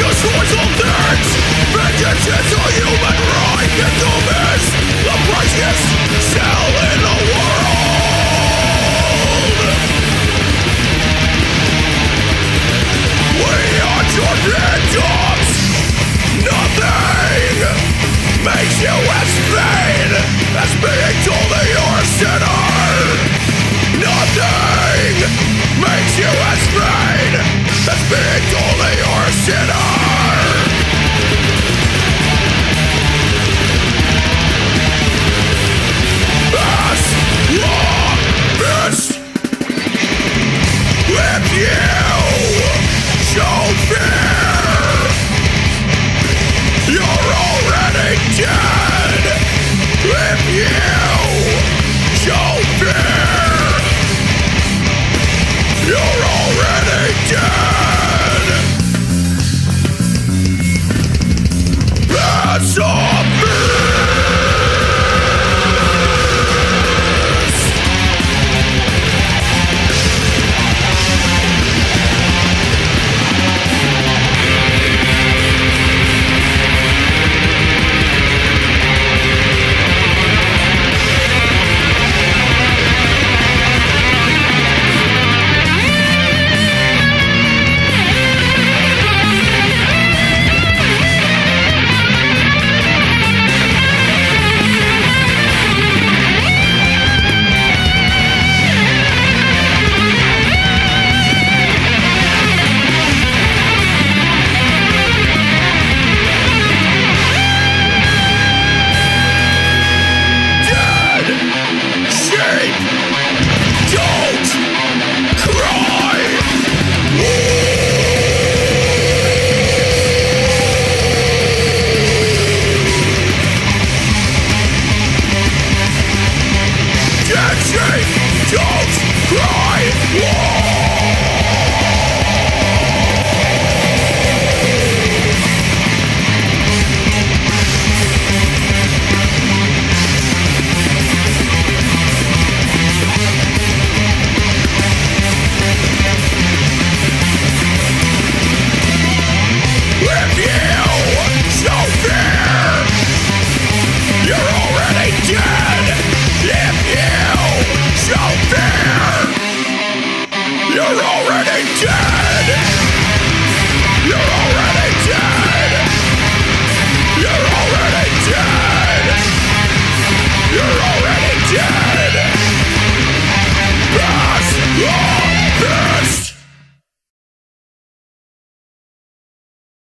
the source of things. Vengeance is a human right.